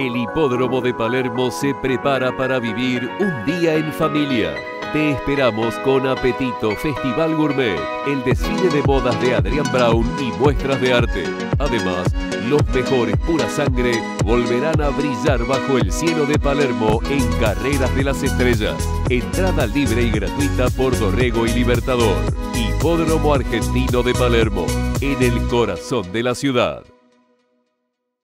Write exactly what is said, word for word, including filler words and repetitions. El Hipódromo de Palermo se prepara para vivir un día en familia. Te esperamos con Apetito Festival Gourmet, el desfile de modas de Adrián Brown y muestras de arte. Además, los mejores pura sangre volverán a brillar bajo el cielo de Palermo en Carreras de las Estrellas. Entrada libre y gratuita por Dorrego y Libertador. Hipódromo Argentino de Palermo, en el corazón de la ciudad.